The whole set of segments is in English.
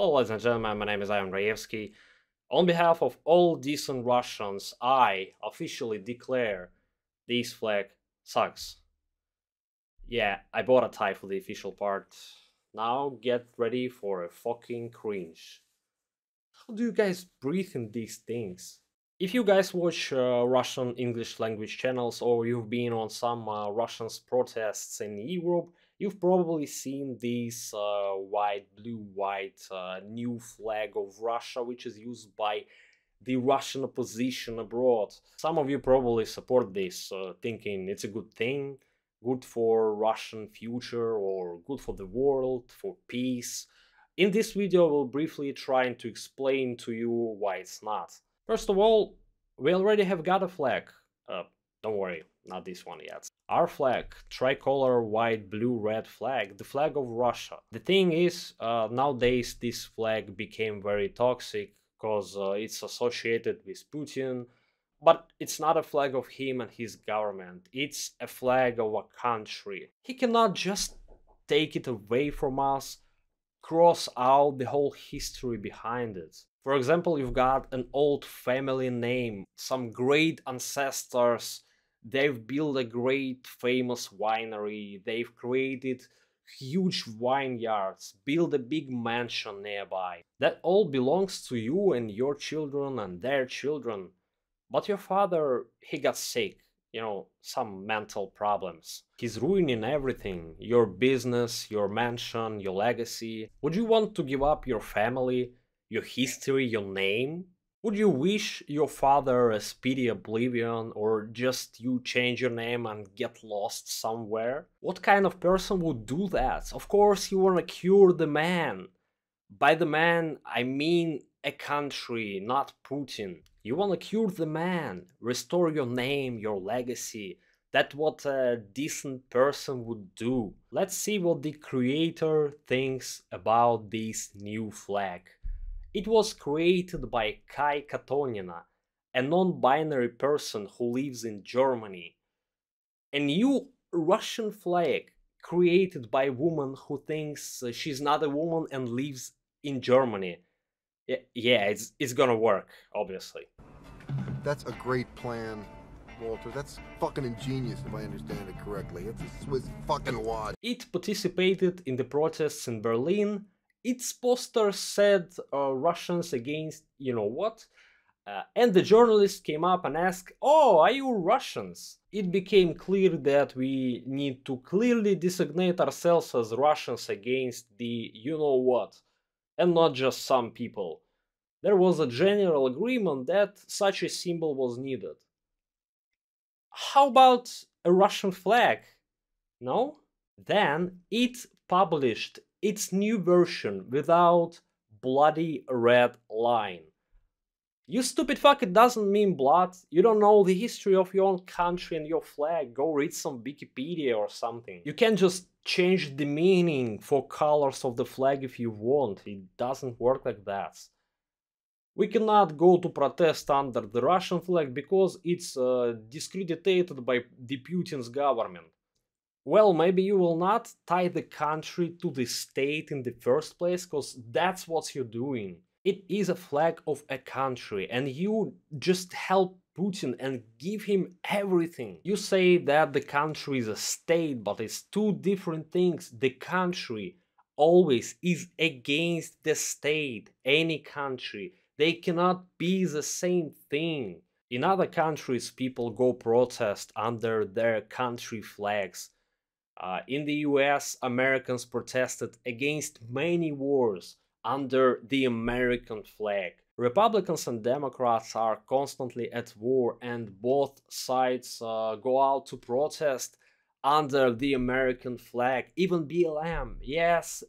Hello ladies and gentlemen, my name is Ivan Raevsky. On behalf of all decent Russians, I officially declare this flag sucks. Yeah, I bought a tie for the official part. Now get ready for a fucking cringe. How do you guys breathe in these things? If you guys watch Russian English language channels or you've been on some Russian protests in Europe, you've probably seen this blue-white new flag of Russia, which is used by the Russian opposition abroad. Some of you probably support this, thinking it's a good thing, good for Russian future or good for the world, for peace. In this video, we'll briefly try to explain to you why it's not. First of all, we already have got a flag. Don't worry, not this one yet. Our flag, tricolor, white, blue, red flag, the flag of Russia. The thing is, nowadays this flag became very toxic because it's associated with Putin, but it's not a flag of him and his government. It's a flag of a country. He cannot just take it away from us, cross out the whole history behind it. For example, you've got an old family name, some great ancestors. They've built a great famous winery, they've created huge vineyards, built a big mansion nearby. That all belongs to you and your children and their children. But your father, he got sick, you know, some mental problems. He's ruining everything, your business, your mansion, your legacy. Would you want to give up your family, your history, your name? Would you wish your father a speedy oblivion, or just you change your name and get lost somewhere? What kind of person would do that? Of course you wanna cure the man. By the man, I mean a country, not Putin. You wanna cure the man, restore your name, your legacy. That's what a decent person would do. Let's see what the creator thinks about this new flag. It was created by Kai Katonina, a non-binary person who lives in Germany. A new Russian flag created by a woman who thinks she's not a woman and lives in Germany. Yeah, it's gonna work, obviously. That's a great plan, Walter. That's fucking ingenious, if I understand it correctly. It's a Swiss fucking watch. It participated in the protests in Berlin. Its poster said Russians against you know what, and the journalist came up and asked, "Oh, are you Russians?" It became clear that we need to clearly designate ourselves as Russians against the you know what, and not just some people. There was a general agreement that such a symbol was needed. How about a Russian flag? No? Then it published its new version without bloody red line. You stupid fuck, it doesn't mean blood. You don't know the history of your own country and your flag. Go read some Wikipedia or something. You can just change the meaning for colors of the flag if you want. It doesn't work like that. We cannot go to protest under the Russian flag because it's discredited by the Putin's government. Well, maybe you will not tie the country to the state in the first place, because that's what you're doing. It is a flag of a country, and you just help Putin and give him everything. You say that the country is a state, but it's two different things. The country always is against the state, any country. They cannot be the same thing. In other countries, people go protest under their country flags. In the US, Americans protested against many wars under the American flag. Republicans and Democrats are constantly at war, and both sides go out to protest under the American flag. Even BLM, yes,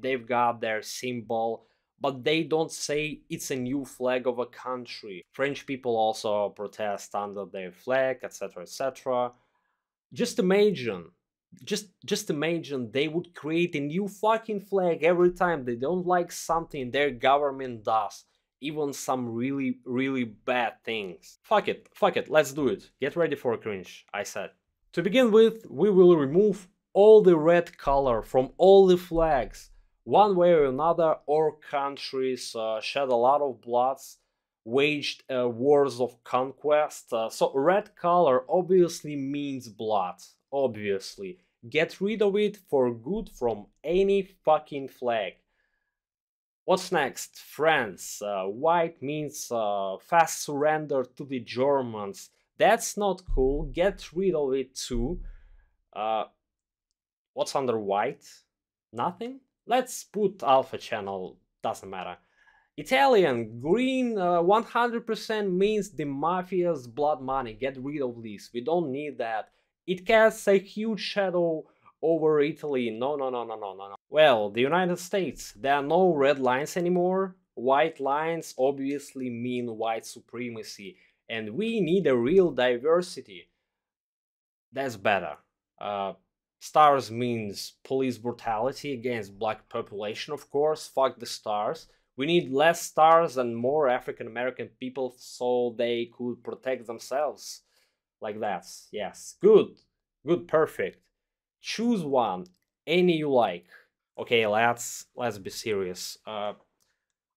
they've got their symbol, but they don't say it's a new flag of a country. French people also protest under their flag, etc., etc. Just imagine they would create a new fucking flag every time they don't like something their government does, even some really bad things. Fuck it, let's do it. Get ready for a cringe, I said. To begin with, we will remove all the red color from all the flags. one way or another, our countries shed a lot of blood, waged wars of conquest. So red color obviously means blood, obviously. Get rid of it for good from any fucking flag. What's next? France. White means fast surrender to the Germans. That's not cool. Get rid of it too. What's under white? Nothing? Let's put Alpha Channel. Doesn't matter. Italian. Green 100% means the mafia's blood money. Get rid of this. We don't need that. It casts a huge shadow over Italy. No, no, no, no, no, no, no. Well, the United States. There are no red lines anymore. White lines obviously mean white supremacy. And we need a real diversity. That's better. Stars means police brutality against black population, of course. Fuck the stars. We need less stars and more African American people so they could protect themselves. Like that. Yes. Good. Good. Perfect. Choose one. Any you like. Okay, let's be serious.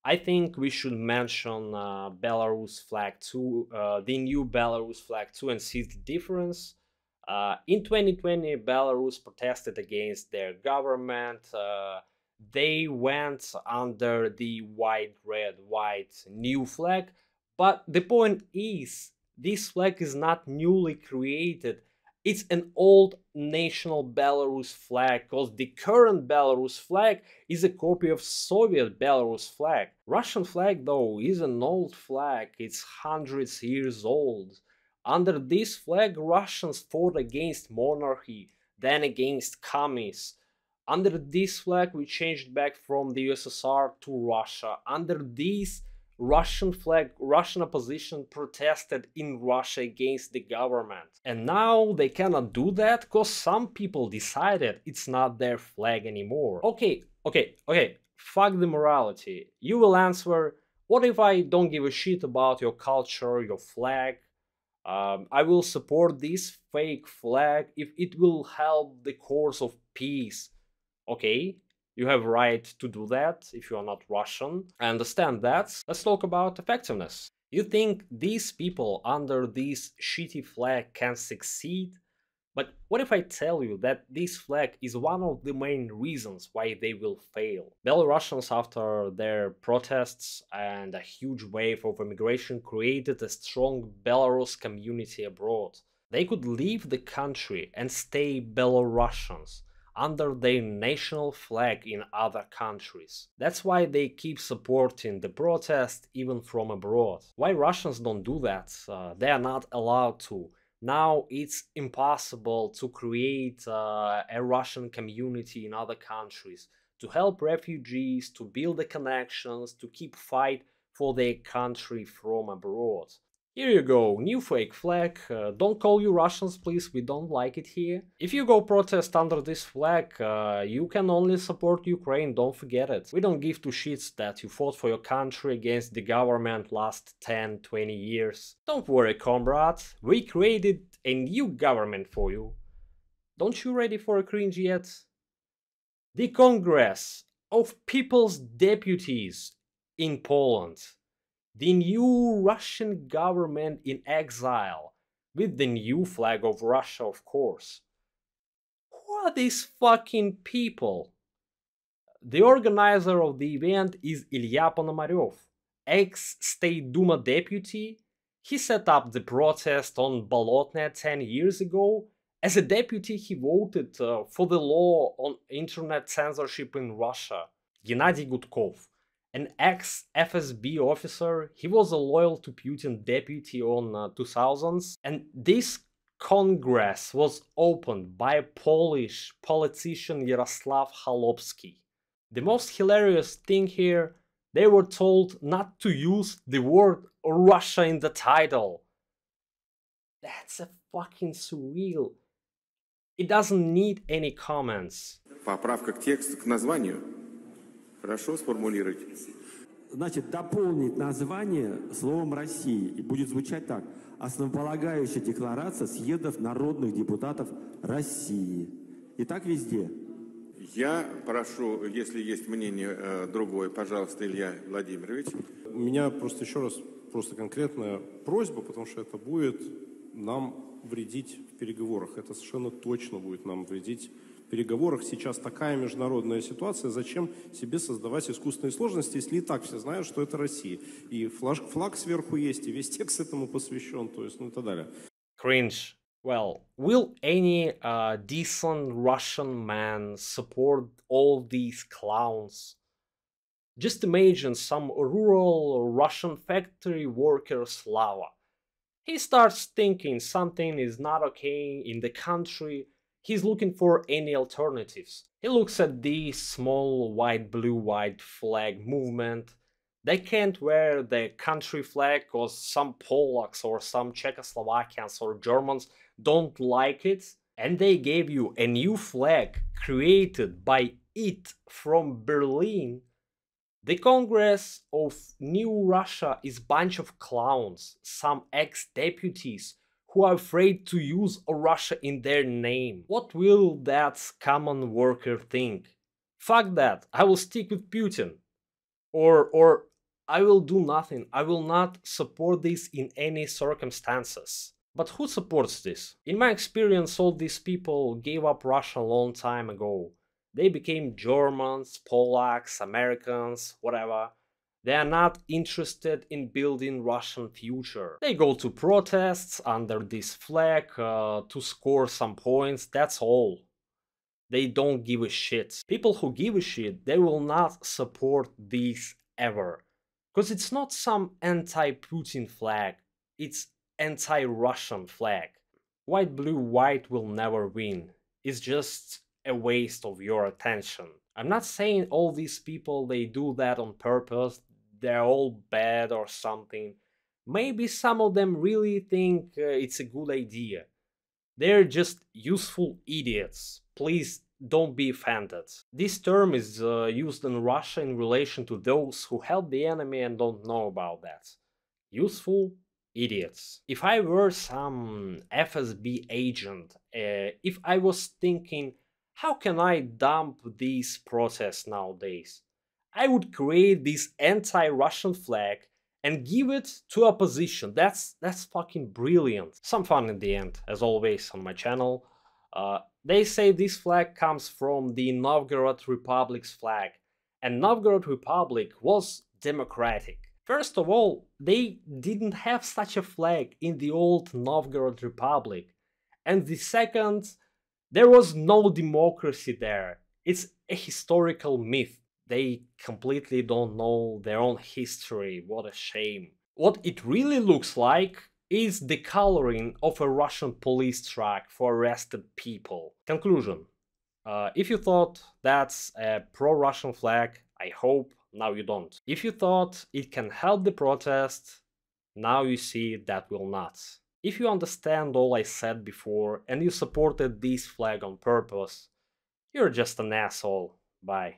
I think we should mention Belarus flag too, the new Belarus flag too, and see the difference. In 2020, Belarus protested against their government. They went under the white, red, white new flag. But the point is, this flag is not newly created. It's an old national Belarus flag, because the current Belarus flag is a copy of Soviet Belarus flag. Russian flag, though, is an old flag. It's hundreds of years old. Under this flag, Russians fought against monarchy, then against communists. Under this flag, we changed back from the USSR to Russia. Under this Russian flag, Russian opposition protested in Russia against the government. And now they cannot do that because some people decided it's not their flag anymore. Okay, fuck the morality. You will answer, what if I don't give a shit about your culture, your flag? I will support this fake flag if it will help the cause of peace. Okay? You have a right to do that if you are not Russian. I understand that. Let's talk about effectiveness. You think these people under this shitty flag can succeed? But what if I tell you that this flag is one of the main reasons why they will fail? Belarusians, after their protests and a huge wave of immigration, created a strong Belarus community abroad. They could leave the country and stay Belarusians under their national flag in other countries. That's why they keep supporting the protest even from abroad. Why Russians don't do that? They are not allowed to. Now it's impossible to create a Russian community in other countries, to help refugees, to build the connections, to keep fight for their country from abroad. Here you go, new fake flag. Don't call you Russians, please, we don't like it here. If you go protest under this flag, you can only support Ukraine, don't forget it. We don't give two shits that you fought for your country against the government last 10, 20 years. Don't worry, comrades, we created a new government for you. Don't you ready for a cringe yet? The Congress of People's Deputies in Poland. The new Russian government in exile, with the new flag of Russia, of course. Who are these fucking people? The organizer of the event is Ilya Ponomaryov, ex-State Duma deputy. He set up the protest on Bolotnaya 10 years ago. As a deputy, he voted for the law on internet censorship in Russia. Gennady Gutkov, an ex-FSB officer, he was a loyal to Putin deputy on 2000s, and this Congress was opened by a Polish politician Yaroslav Halopski. The most hilarious thing here, they were told not to use the word Russia in the title. That's a fucking surreal. It doesn't need any comments. Поправка к тексту, к названию. Хорошо, сформулируйте. Значит, дополнить название словом «России» и будет звучать так. Основополагающая декларация съездов народных депутатов России. И так везде. Я прошу, если есть мнение другое, пожалуйста, Илья Владимирович. У меня просто еще раз конкретная просьба, потому что это будет нам вредить в переговорах. Это совершенно точно будет нам вредить в переговорах. Сейчас такая международная ситуация. Зачем себе создавать искусственные сложности, если и так все знают, что это Россия? И флаг сверху есть, и весь текст этому посвящен, то есть, ну и так далее. Cringe. Well, will any decent Russian man support all these clowns? Just imagine some rural Russian factory worker Slava. He starts thinking something is not okay in the country. He's looking for any alternatives. He looks at the small white-blue-white flag movement. They can't wear the country flag because some Polacks or some Czechoslovakians or Germans don't like it, and they gave you a new flag created by it from Berlin. The Congress of New Russia is a bunch of clowns, some ex-deputies who are afraid to use Russia in their name. What will that common worker think? Fuck that, I will stick with Putin. Or I will do nothing, I will not support this in any circumstances. But who supports this? In my experience, all these people gave up Russia a long time ago. They became Germans, Polacks, Americans, whatever. They are not interested in building Russian future. They go to protests under this flag to score some points, that's all. They don't give a shit. People who give a shit, they will not support this ever. Because it's not some anti-Putin flag, it's anti-Russian flag. White, blue, white will never win. It's just a waste of your attention. I'm not saying all these people, they do that on purpose, they're all bad or something. Maybe some of them really think it's a good idea. They're just useful idiots. Please don't be offended. This term is used in Russia in relation to those who help the enemy and don't know about that. Useful idiots. If I were some FSB agent, if I was thinking, how can I dump these protests nowadays? I would create this anti-Russian flag and give it to opposition. That's fucking brilliant. Some fun in the end, as always, on my channel. They say this flag comes from the Novgorod Republic's flag, and Novgorod Republic was democratic. First of all, they didn't have such a flag in the old Novgorod Republic, and the second, there was no democracy there. It's a historical myth. They completely don't know their own history, what a shame. What it really looks like is the coloring of a Russian police truck for arrested people. Conclusion. If you thought that's a pro-Russian flag, I hope now you don't. If you thought it can help the protest, now you see that will not. If you understand all I said before and you supported this flag on purpose, you're just an asshole. Bye.